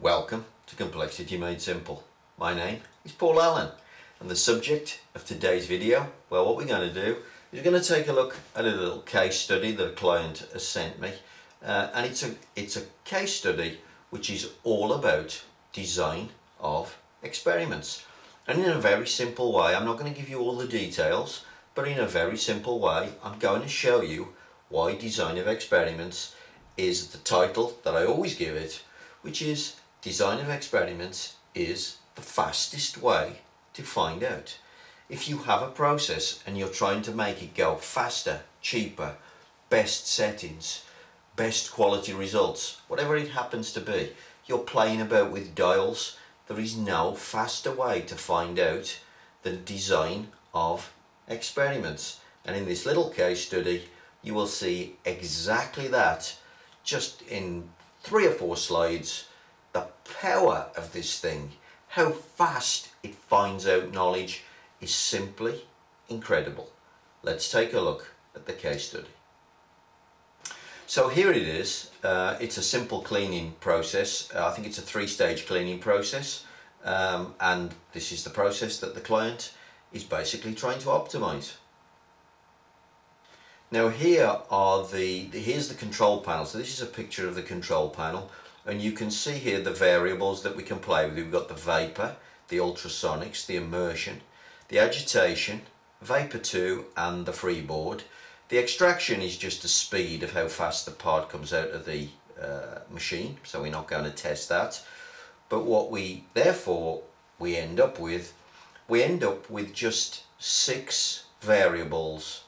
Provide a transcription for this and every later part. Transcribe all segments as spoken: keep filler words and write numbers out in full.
Welcome to Complexity Made Simple. My name is Paul Allen, and the subject of today's video, well, what we're going to do is we're going to take a look at a little case study that a client has sent me, uh, and it's a, it's a case study which is all about design of experiments, and in a very simple way. I'm not going to give you all the details, but in a very simple way I'm going to show you why design of experiments is the title that I always give it, which is design of experiments is the fastest way to find out. If you have a process and you're trying to make it go faster, cheaper, best settings, best quality results, whatever it happens to be, you're playing about with dials, there is no faster way to find out than design of experiments. And in this little case study, you will see exactly that, just in three or four slides, the power of this thing, how fast it finds out knowledge is simply incredible. Let's take a look at the case study. So here it is, uh, it's a simple cleaning process. uh, I think it's a three-stage cleaning process, um, and this is the process that the client is basically trying to optimize. Now here are the, here's the control panel. So this is a picture of the control panel, and you can see here the variables that we can play with. We've got the vapor, the ultrasonics, the immersion, the agitation, vapor two and the freeboard. The extraction is just the speed of how fast the part comes out of the uh, machine, so we're not going to test that. But what we, therefore, we end up with, we end up with just six variables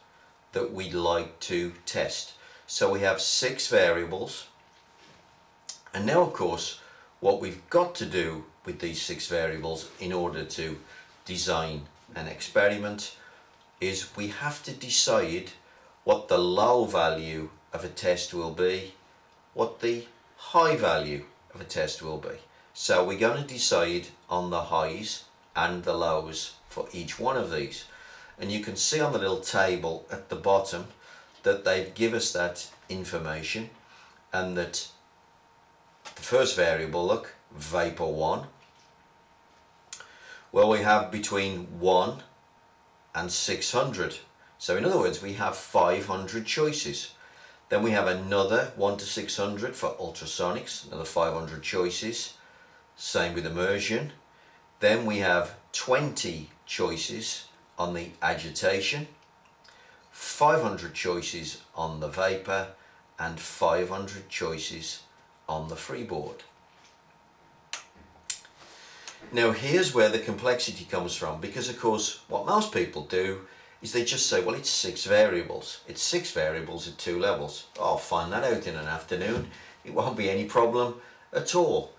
that we'd like to test. So we have six variables, and now of course what we've got to do with these six variables in order to design an experiment is we have to decide what the low value of a test will be, what the high value of a test will be. So we're going to decide on the highs and the lows for each one of these. And you can see on the little table at the bottom that they give us that information, and that the first variable, look, vapor one, well, we have between one and six hundred. So in other words, we have five hundred choices. Then we have another one to six hundred for ultrasonics, another five hundred choices, same with immersion. Then we have twenty choices on the agitation, five hundred choices on the vapor, and five hundred choices on the freeboard. Now here's where the complexity comes from, because of course what most people do is they just say, well, it's six variables. It's six variables at two levels. I'll find that out in an afternoon. It won't be any problem at all.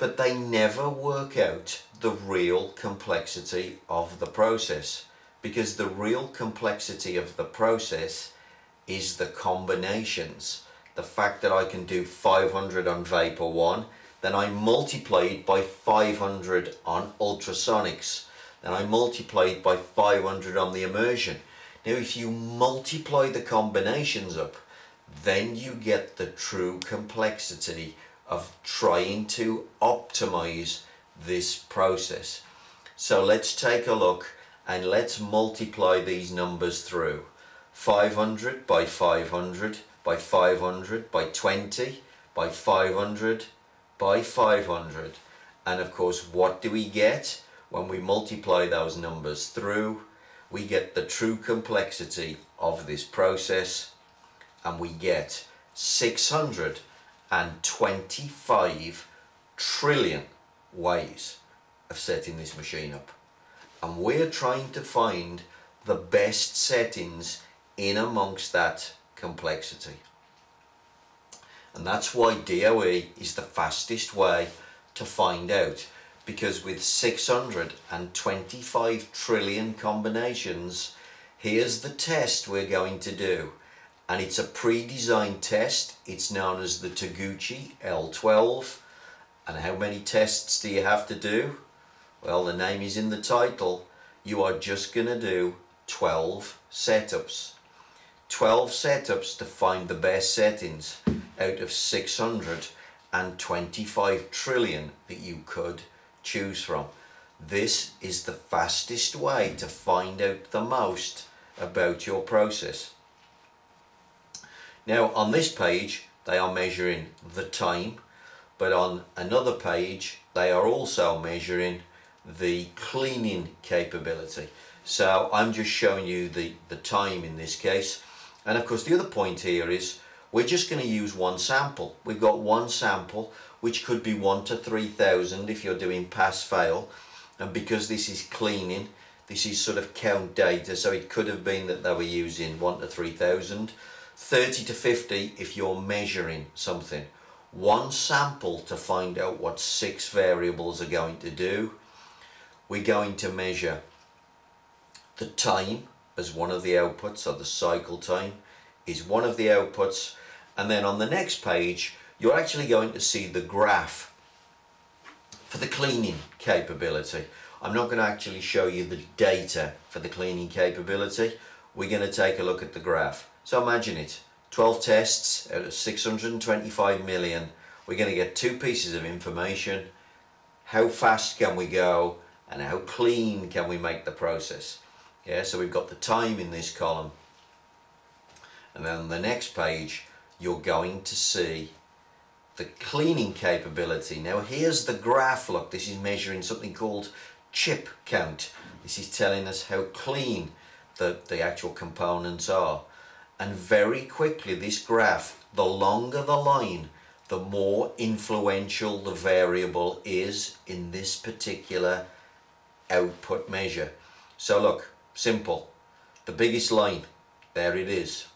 But they never work out the real complexity of the process, because the real complexity of the process is the combinations. The fact that I can do five hundred on vapor one, then I multiply it by five hundred on ultrasonics, then I multiply it by five hundred on the immersion. Now if you multiply the combinations up, then you get the true complexity of trying to optimize this process. So let's take a look and let's multiply these numbers through. five hundred by five hundred by five hundred by twenty by five hundred by five hundred. And of course, what do we get? When we multiply those numbers through, we get the true complexity of this process, and we get six hundred twenty-five trillion ways of setting this machine up. And we're trying to find the best settings in amongst that complexity. And that's why D O E is the fastest way to find out, because with six hundred twenty-five trillion combinations, here's the test we're going to do. And it's a pre-designed test. It's known as the Taguchi L twelve. And how many tests do you have to do? Well, the name is in the title. You are just going to do twelve setups. twelve setups to find the best settings out of six hundred one hundred twenty-five trillion that you could choose from. This is the fastest way to find out the most about your process. Now on this page they are measuring the time, but on another page they are also measuring the cleaning capability. So I'm just showing you the, the time in this case. And of course the other point here is we're just going to use one sample. We've got one sample which could be one to three thousand if you're doing pass-fail, and because this is cleaning, this is sort of count data, so it could have been that they were using one to three thousand, thirty to fifty if you're measuring something. One sample to find out what six variables are going to do. We're going to measure the time as one of the outputs, so the cycle time is one of the outputs, and then on the next page you're actually going to see the graph for the cleaning capability. I'm not going to actually show you the data for the cleaning capability, we're going to take a look at the graph. So imagine it, twelve tests out of six hundred twenty-five million, we're going to get two pieces of information: how fast can we go and how clean can we make the process. Yeah, so we've got the time in this column, and then on the next page you're going to see the cleaning capability. Now here's the graph, look, this is measuring something called chip count. This is telling us how clean the, the actual components are. And very quickly this graph, the longer the line, the more influential the variable is in this particular output measure. So look, simple, the biggest line, there it is,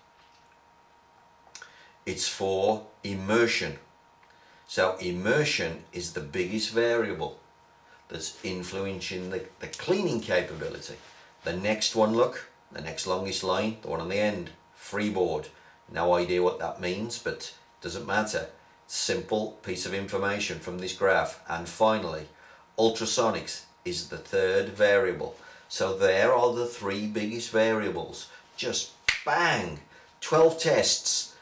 it's for immersion. So immersion is the biggest variable that's influencing the, the cleaning capability. The next one, look, the next longest line, the one on the end, freeboard, no idea what that means, but doesn't matter, simple piece of information from this graph. And finally ultrasonics is the third variable. So there are the three biggest variables. Just bang, twelve tests.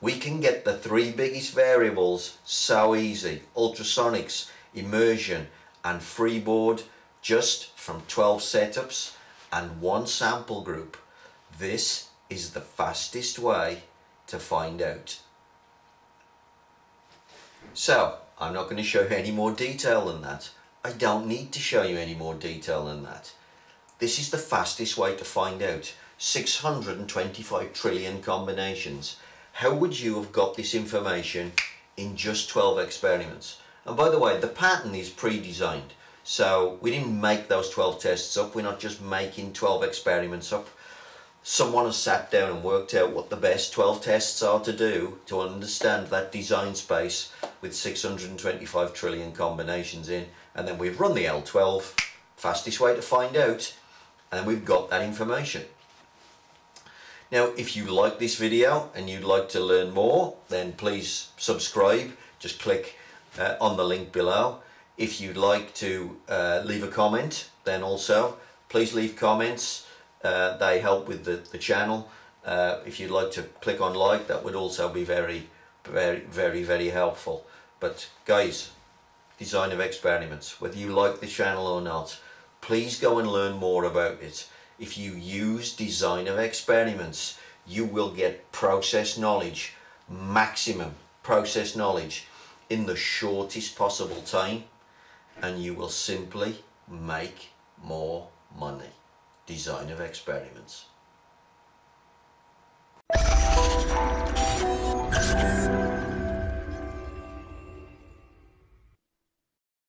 We can get the three biggest variables so easy. Ultrasonics, immersion and freeboard, just from twelve setups and one sample group. This is the fastest way to find out. So I'm not going to show you any more detail than that. I don't need to show you any more detail than that. This is the fastest way to find out. six hundred twenty-five trillion combinations. How would you have got this information in just twelve experiments? And by the way, the pattern is pre-designed. So we didn't make those twelve tests up. We're not just making twelve experiments up. Someone has sat down and worked out what the best twelve tests are to do to understand that design space with six hundred twenty-five trillion combinations in. And then we've run the L twelve, fastest way to find out, and we've got that information. Now if you like this video and you'd like to learn more, then please subscribe, just click uh, on the link below. If you'd like to uh, leave a comment, then also please leave comments, uh, they help with the, the channel. Uh, if you'd like to click on like, that would also be very very very very helpful. But guys, design of experiments, whether you like the channel or not, please go and learn more about it. If you use design of experiments, you will get process knowledge, maximum process knowledge in the shortest possible time, and you will simply make more money. Design of experiments.